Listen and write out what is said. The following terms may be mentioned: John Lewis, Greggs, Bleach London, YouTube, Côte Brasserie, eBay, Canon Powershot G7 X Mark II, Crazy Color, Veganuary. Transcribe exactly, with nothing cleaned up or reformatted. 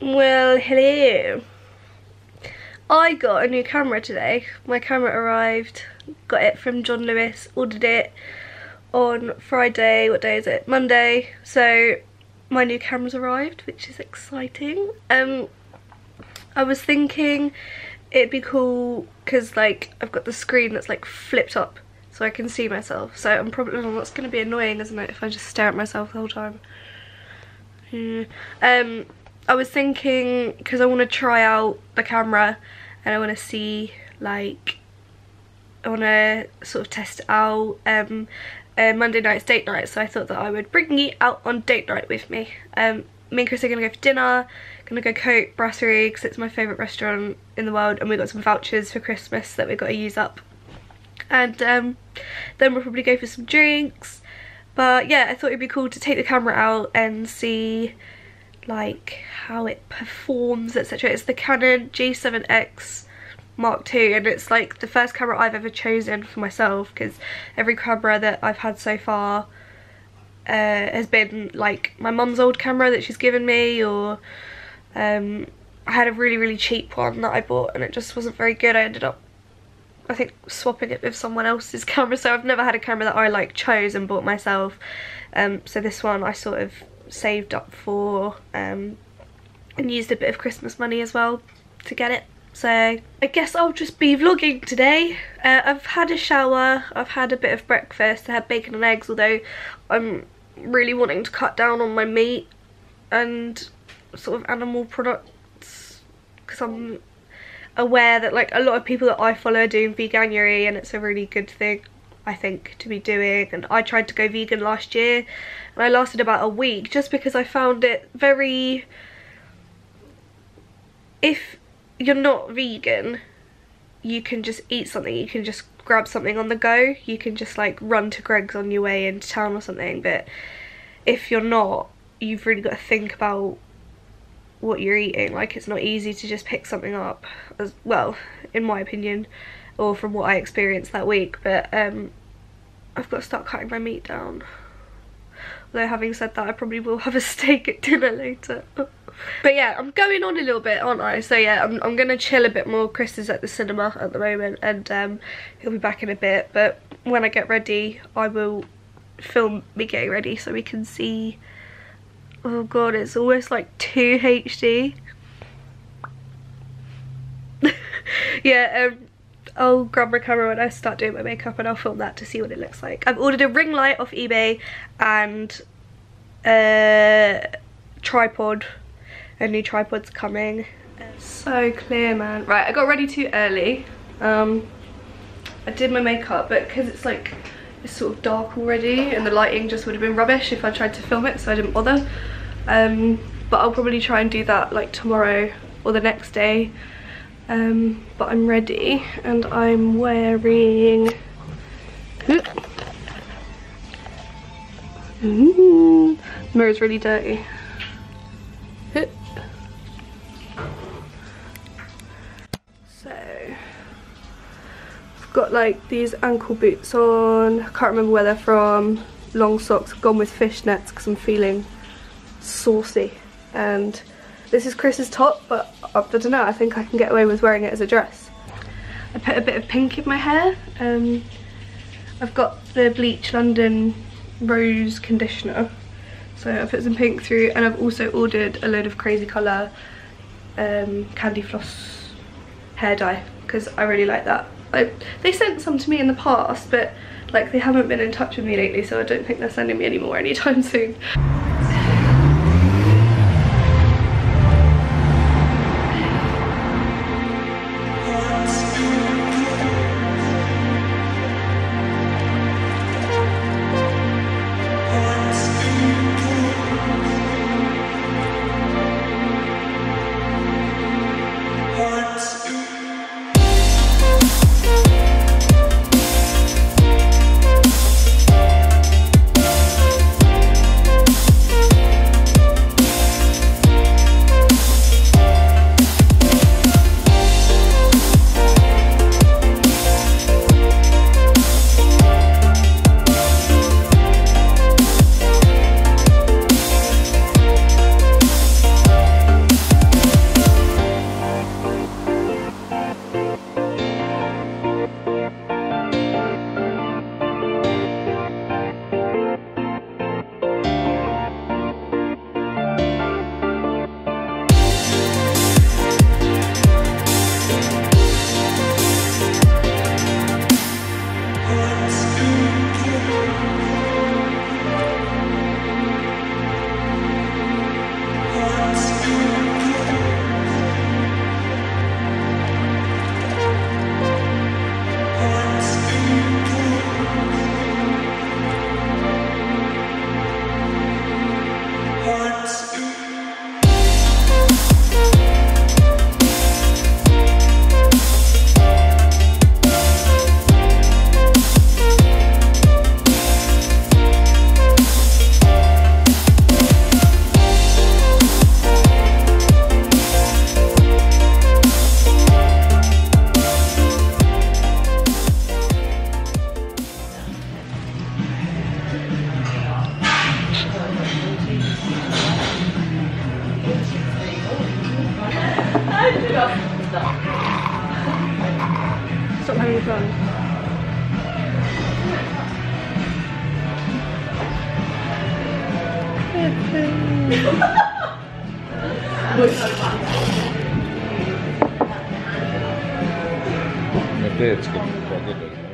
Well, hello. I got a new camera today. My camera arrived, got it from John Lewis, ordered it on Friday. What day is it? Monday. So my new camera's arrived, which is exciting. Um, I was thinking it'd be cool because like I've got the screen that's like flipped up so I can see myself. So I'm probably, well, that's going to be annoying, isn't it, if I just stare at myself the whole time. Yeah. Um. I was thinking, because I want to try out the camera and I want to see, like, I want to sort of test it out. Um, uh, Monday night's date night, so I thought that I would bring you out on date night with me. Um, me and Chris are going to go for dinner, going to go Côte Brasserie, because it's my favourite restaurant in the world, and we got some vouchers for Christmas that we've got to use up. And um, then we'll probably go for some drinks. But yeah, I thought it'd be cool to take the camera out and see, like, how it performs, etc. It's the Canon G seven X Mark two, and it's like the first camera I've ever chosen for myself, because every camera that I've had so far uh, has been like my mum's old camera that she's given me, or um, I had a really really cheap one that I bought and it just wasn't very good. I ended up, I think, swapping it with someone else's camera, so I've never had a camera that I like chose and bought myself. Um, so this one I sort of saved up for, um, and used a bit of Christmas money as well to get it. So I guess I'll just be vlogging today. uh, I've had a shower, I've had a bit of breakfast, I had bacon and eggs, although I'm really wanting to cut down on my meat and sort of animal products, because I'm aware that like a lot of people that I follow are doing Veganuary, and it's a really good thing, I think, to be doing. And I tried to go vegan last year and I lasted about a week just because I found it very, if you're not vegan you can just eat something, you can just grab something on the go, you can just like run to Greggs on your way into town or something. But if you're not, you've really got to think about what you're eating. Like, it's not easy to just pick something up as well, in my opinion, or from what I experienced that week. But um, I've got to start cutting my meat down. Although, having said that, I probably will have a steak at dinner later. But yeah, I'm going on a little bit, aren't I? So yeah, I'm, I'm going to chill a bit more. Chris is at the cinema at the moment, and um, he'll be back in a bit. But when I get ready, I will film me getting ready so we can see. Oh god, it's almost like two H D. Yeah, um... I'll grab my camera when I start doing my makeup and I'll film that to see what it looks like. I've ordered a ring light off eBay and a tripod. A new tripod's coming. It's so clear, man. Right, I got ready too early. Um, I did my makeup, but because it's like, it's sort of dark already and the lighting just would have been rubbish if I tried to film it, so I didn't bother. Um, but I'll probably try and do that like tomorrow or the next day. Um, but I'm ready and I'm wearing, ooh, the mirror's really dirty. Ooh. So I've got like these ankle boots on, I can't remember where they're from, long socks, gone with fishnets because I'm feeling saucy. And this is Chris's top, but I don't know, I think I can get away with wearing it as a dress. I put a bit of pink in my hair. Um, I've got the Bleach London Rose Conditioner, so I put some pink through, and I've also ordered a load of Crazy Color um, Candy Floss hair dye, because I really like that. I, they sent some to me in the past, but like they haven't been in touch with me lately, so I don't think they're sending me any more anytime soon. Stop having fun. My dad's gonna be quite good at it.